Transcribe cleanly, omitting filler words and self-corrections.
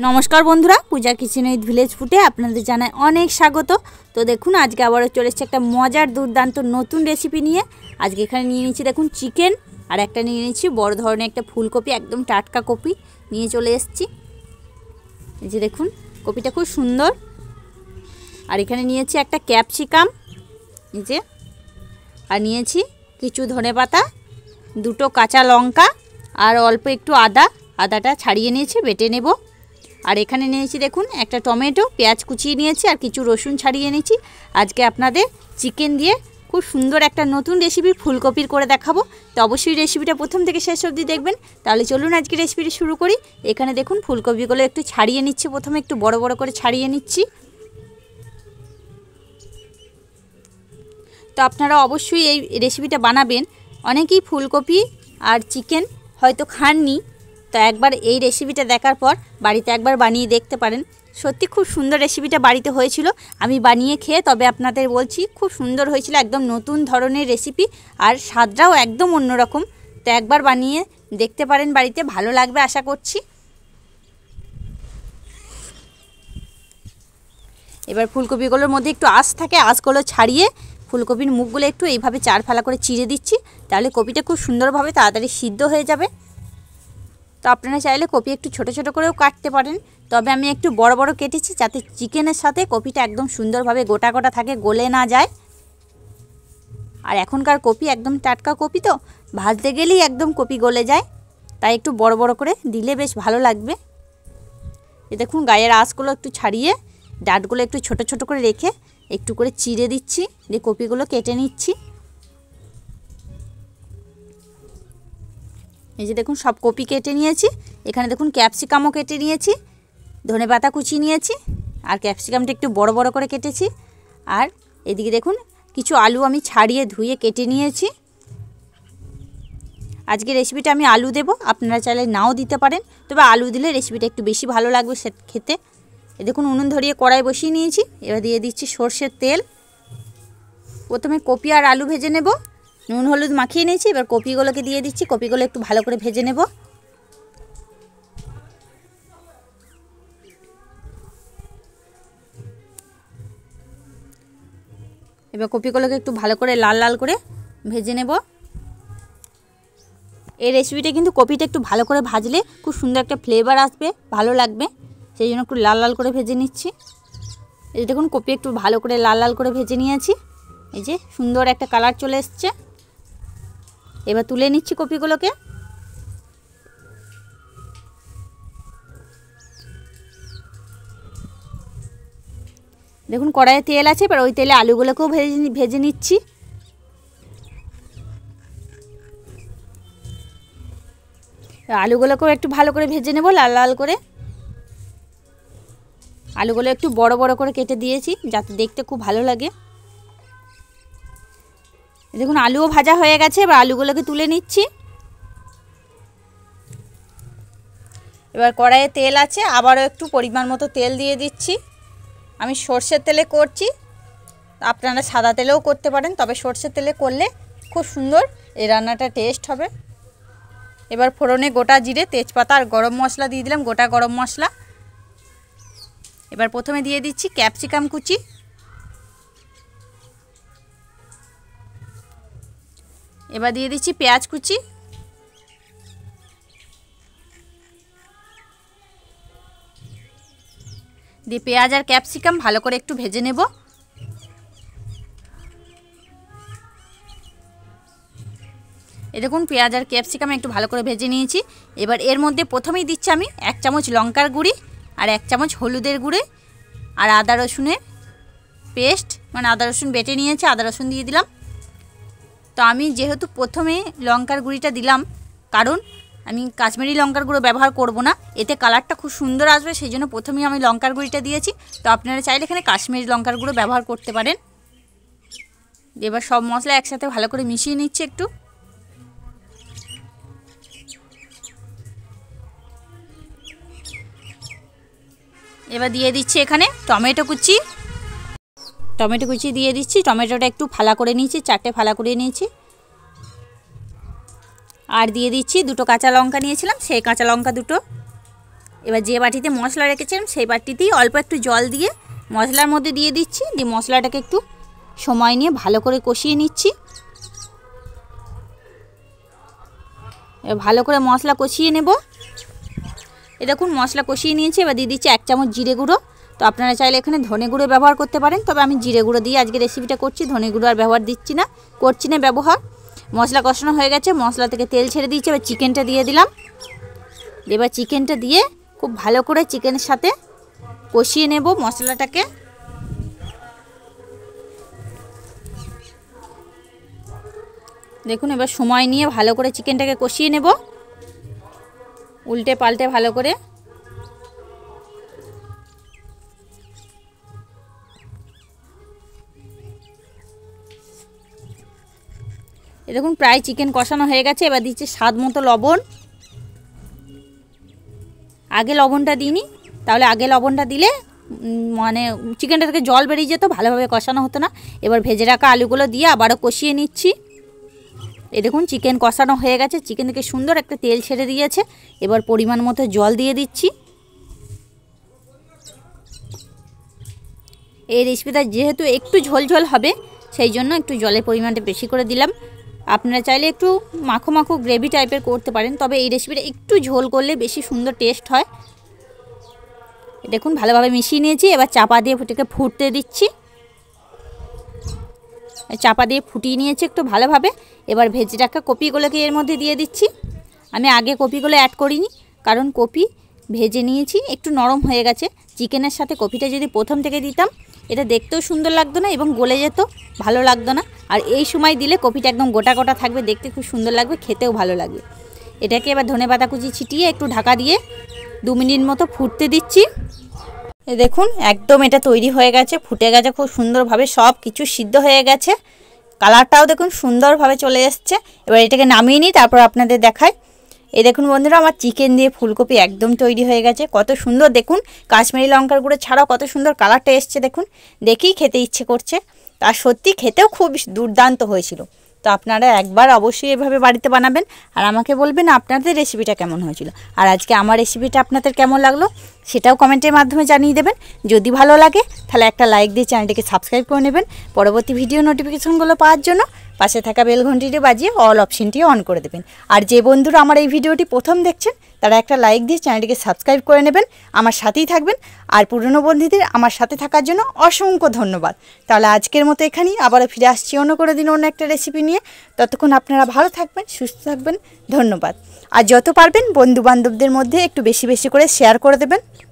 नमस्कार बंधुरा Puja kitchen with village फूडे आपनादेर जानाय अनेक स्वागत। तो देखुन आज के आबारो चले एसेछि एकटा मजार दुर्दान्त नतून रेसिपि निये। आज के एखाने निये नियेछि देखुन चिकेन और एकटा निये नियेछि बड़ धरनेर एकटा फुलकपि, एकदम टाटका कपि निये चले एसेछि। एइ जे देखुन कपिटा खूब सुंदर। और एखाने नियेछि एकटा क्यापसिकाम, एइ जे, और नियेछि किछु धनेपाता, दुटो काँचा लंका और अल्प एकटु आदा। आदाटा छाड़िये नियेछि, बेटे नेब। और एखाने नियेछि देखुन एक टमेटो, पेंयाज कुचिए नियेछि और किछु रसुन छाड़िए नियेछि। आज के आपनादेर चिकेन दिए खूब सुंदर एकटा नतून रेसिपि फुलकपिर करे देखाबो। तो अवश्यई रेसिपिटा प्रथम थेके शेष अब्दि देखबेन। ताहले चलुन आजके रेसिपिटा शुरू करी। एखाने देखुन फुलकपिगुलो एकटु छाड़िए निच्छे, प्रथमे एकटु बड़ो बड़ो करे छाड़िए निच्छी। तो आपनारा अवश्यई एई रेसिपिटा बानाबेन। अनेकेई फुलकपि और चिकेन हयतो खाननी, तो एक बार ये रेसिपिटा देखार पर बाड़ीते एक बार बनिए देखते पारें। सत्यि खूब सुंदर रेसिपिटा बाड़ीते होयेछिलो, आमी बनिए खेये तबे आपनादेर बोलछि खूब सुंदर होयेछिलो, एकदम नतून धरनेर रेसिपि और स्वादटाओ एकदम अन्यरकम। तो एक बार बनिए देखते पारें, बाड़ीते भालो लागबे आशा करछि। एबार फुलकपिगुलोर मধ্যে একটু আঁচ থাকে, আঁচগুলো ছাড়িয়ে फुलकपिर मुखगुलो একটু এইভাবে চার ফালা করে চিড়ে দিচ্ছি, তাহলে কপিটা খুব সুন্দরভাবে তাড়াতাড়ি সিদ্ধ হয়ে যাবে। तो अपनारा चाहले कपि एक छोटो छोटो करेओ काटते पारेन, तबे आमी एक बड़ो बड़ो केटेछि जाते चिकेनेर साथे कपिटा एकदम सुंदर भावे गोटा गोटा थाके, गले ना जाए। और एखनकार कपि एकदम टाटका कपि, तो भाजते गेलेई एकदम कपि गले जाए, ताई एक बड़ो बड़ो करे दिले बेश भालो लागबे। ये देखुन गायेर आँशगुलो एकटु छाड़िए डाटगुलो एकटु छोटो छोटो करे रेखे एकटु करे चिड़े दिच्छि, दिये कपिगुलो केटे निच्छि। এই যে দেখুন সব কপি কেটে নিয়েছি। এখানে দেখুন ক্যাপসিকামও কেটে নিয়েছি, ধনেপাতা কুচি নিয়েছি আর ক্যাপসিকামটা একটু বড় বড় করে কেটেছি। আর এদিকে দেখুন কিছু আলু আমি ছাড়িয়ে ধুয়ে কেটে নিয়েছি। আজকে রেসিপিটা আমি আলু দেব, আপনারা চাইলে নাও দিতে পারেন, তবে আলু দিলে রেসিপিটা একটু বেশি ভালো লাগবে খেতে। এই দেখুন উনুন ধরিয়ে কড়াই বসিয়ে নিয়েছি, এবার দিয়ে দিচ্ছি সরষের তেল। প্রথমে কপি আর আলু ভেজে নেব, নুন হলুদ মাখিয়ে নিয়েছি। এবার কপিগুলোকে দিয়ে দিচ্ছি, কপিগুলো একটু ভালো করে ভেজে নেব। এবার কপিগুলোকে একটু ভালো করে লাল লাল করে ভেজে নেব। এই রেসিপিটা কিন্তু কপিটা একটু ভালো করে ভাজলে খুব সুন্দর একটা ফ্লেভার আসবে, ভালো লাগবে, সেই জন্য একটু লাল লাল করে ভেজে নিচ্ছি। এই যে দেখুন কপি একটু ভালো করে লাল লাল করে ভেজে নিয়েছি, এই যে সুন্দর একটা কালার চলে এসছে। এবার তুলে নিচ্ছি কপিগুলোকে। দেখুন কড়াইয়ে তেল আছে, এবার ওই তেলে আলুগুলোকেও ভেজে নিচ্ছি। আলুগুলোকেও একটু ভালো করে ভেজে নেব লাল লাল করে। আলুগুলো একটু বড় বড় করে কেটে দিয়েছি যাতে দেখতে খুব ভালো লাগে। দেখুন আলুও ভাজা হয়ে গেছে, এবার আলুগুলোকে তুলে নিচ্ছি। এবার কড়াইয়ে তেল আছে, আবারও একটু পরিমাণ মতো তেল দিয়ে দিচ্ছি। আমি সরষের তেলে করছি, আপনারা সাদা তেলেও করতে পারেন, তবে সরষের তেলে করলে খুব সুন্দর এই রান্নাটা টেস্ট হবে। এবার ফোড়নে গোটা জিরে, তেজপাতা আর গরম মশলা দিয়ে দিলাম, গোটা গরম মশলা। এবার প্রথমে দিয়ে দিচ্ছি ক্যাপসিকাম কুচি, এবার দিয়ে দিচ্ছি পেঁয়াজ কুচি, দিয়ে পেঁয়াজ আর ক্যাপসিকাম ভালো করে একটু ভেজে নেব। এই দেখুন পেঁয়াজ আর ক্যাপসিকাম একটু ভালো করে ভেজে নিয়েছি। এবার এর মধ্যে প্রথমেই দিচ্ছি আমি 1 চামচ লঙ্কার গুঁড়ি আর 1 চামচ হলুদের গুঁড়ি আর আদা রসুনের পেস্ট, মানে আদা রসুন বেটে নিয়েছি, আদা রসুন দিয়ে দিলাম। তো আমি যেহেতু প্রথমে লঙ্কার গুঁড়িটা দিলাম কারণ আমি কাশ্মীরি লঙ্কার গুঁড়ো ব্যবহার করব না, এতে কালারটা খুব সুন্দর আসবে, সেই জন্য প্রথমেই আমি লঙ্কার গুঁড়িটা দিয়েছি। তো আপনারা চাইলে এখানে কাশ্মীরি লঙ্কার গুঁড়ো ব্যবহার করতে পারেন। এবার সব মশলা একসাথে ভালো করে মিশিয়ে নিচ্ছি একটু। এবার দিয়ে দিচ্ছি এখানে টমেটো কুচি দিয়ে দিচ্ছি, টমেটোটা একটু ফালা করে নিয়েছি, 4টে ফালা করে নিয়েছি। আর দিয়ে দিচ্ছি দুটো কাঁচা লঙ্কা নিয়েছিলাম সেই কাঁচা লঙ্কা দুটো, এবার যে বাটিতে মশলা রেখেছিলাম সেই বাটিতেই অল্প একটু জল দিয়ে মশলার মধ্যে দিয়ে দিচ্ছি, দিয়ে মশলাটাকে একটু সময় নিয়ে ভালো করে কষিয়ে নিচ্ছি। ভালো করে মশলা কষিয়ে নেব। এ দেখুন মশলা কষিয়ে নিয়েছি। এবার দিয়ে দিচ্ছি 1 চামচ জিরে গুঁড়ো। তো আপনারা চাইলে এখানে ধনে গুঁড়ো ব্যবহার করতে পারেন, তবে আমি জিরে গুঁড়ো দিয়ে আজকে রেসিপিটা করছি, ধনে গুঁড়ো আর ব্যবহার করছি না ব্যবহার। মশলা কষানো হয়ে গেছে, মশলা থেকে তেল ছেড়ে দিয়েছি। এবার চিকেনটা দিয়ে দিলাম। এবার চিকেনটা দিয়ে খুব ভালো করে চিকেনের সাথে কষিয়ে নেব মশলাটাকে। দেখুন এবার সময় নিয়ে ভালো করে চিকেনটাকে কষিয়ে নেব, উল্টে পাল্টে ভালো করে। এ দেখুন প্রায় চিকেন কষানো হয়ে গেছে। এবার দিচ্ছি স্বাদ মতো লবণ। আগে লবণটা দিইনি, তাহলে আগে লবণটা দিলে মানে চিকেনটা থেকে জল বেরিয়ে যেত, ভালোভাবে কষানো হতো না। এবার ভেজে রাখা আলুগুলো দিয়ে আবারও কষিয়ে নিচ্ছি। এ দেখুন চিকেন কষানো হয়ে গেছে, চিকেন থেকে সুন্দর একটা তেল ছেড়ে দিয়েছে। এবার পরিমাণ মতো জল দিয়ে দিচ্ছি। এই রেসিপিটা যেহেতু একটু ঝোলঝোল হবে সেই জন্য একটু জলের পরিমাণটা বেশি করে দিলাম। আপনারা চাইলে একটু মাখো মাখো গ্রেভি টাইপের করতে পারেন, তবে এই রেসিপিটা একটু ঝোল করলে বেশি সুন্দর টেস্ট হয়। দেখুন ভালোভাবে মিশিয়ে নিয়েছি। এবার চাপা দিয়ে ফুটিয়ে ফুটতে দিচ্ছি। চাপা দিয়ে ফুটিয়ে নিয়েছি একটু ভালোভাবে। এবার ভেজে রাখা কপিগুলোকে এর মধ্যে দিয়ে দিচ্ছি। আমি আগে কপিগুলো অ্যাড করিনি, কারণ কপি ভেজে নিয়েছি, একটু নরম হয়ে গেছে। চিকেনের সাথে কপিটা যদি প্রথম থেকে দিতাম এটা দেখতেও সুন্দর লাগতো না এবং গলে যেত, ভালো লাগতো না। আর এই সময় দিলে কপিটা একদম গোটা গোটা থাকবে, দেখতে খুব সুন্দর লাগবে, খেতেও ভালো লাগবে। এটাকে এবার ধনেপাতা কুচি ছিটিয়ে একটু ঢাকা দিয়ে 2 মিনিট মতো ফুটতে দিচ্ছি। দেখুন একদম এটা তৈরি হয়ে গেছে, ফুটে গেছে খুব সুন্দরভাবে, সব কিছু সিদ্ধ হয়ে গেছে। কালারটাও দেখুন সুন্দরভাবে চলে এসছে। এবার এটাকে নামিয়ে নিই, তারপর আপনাদের দেখায়। এই দেখুন বন্ধুরা আমার চিকেন দিয়ে ফুলকপি একদম তৈরি হয়ে গেছে। কত সুন্দর দেখুন কাশ্মীরি লঙ্কার গুঁড়ো ছাড়াও কত সুন্দর কালারটা এসছে। দেখুন দেখেই খেতে ইচ্ছে করছে, আর সত্যি খেতেও খুব দুর্দান্ত হয়েছিল। তো আপনারা একবার অবশ্যই এভাবে বাড়িতে বানাবেন আর আমাকে বলবেন আপনাদের রেসিপিটা কেমন হয়েছিল। আর আজকে আমার রেসিপিটা আপনাদের কেমন লাগলো সেটাও কমেন্টের মাধ্যমে জানিয়ে দেবেন। যদি ভালো লাগে তাহলে একটা লাইক দিয়ে চ্যানেলটিকে সাবস্ক্রাইব করে নেবেন। পরবর্তী ভিডিও নোটিফিকেশনগুলো পাওয়ার জন্য পাশে থাকা বেল ঘন্টিটি বাজিয়ে অল অপশানটি অন করে দেবেন। আর যে বন্ধুরা আমার এই ভিডিওটি প্রথম দেখছেন তারা একটা লাইক দিয়ে চ্যানেলটিকে সাবস্ক্রাইব করে নেবেন, আমার সাথেই থাকবেন। আর পুরনো বন্ধুদের আমার সাথে থাকার জন্য অসংখ্য ধন্যবাদ। তাহলে আজকের মতো এখানেই, আবারও ফিরে আসছি অন্য করে দিন অন্য একটা রেসিপি নিয়ে। ততক্ষণ আপনারা ভালো থাকবেন, সুস্থ থাকবেন, ধন্যবাদ। আর যত পারবেন বন্ধুবান্ধবদের মধ্যে একটু বেশি বেশি করে শেয়ার করে দেবেন।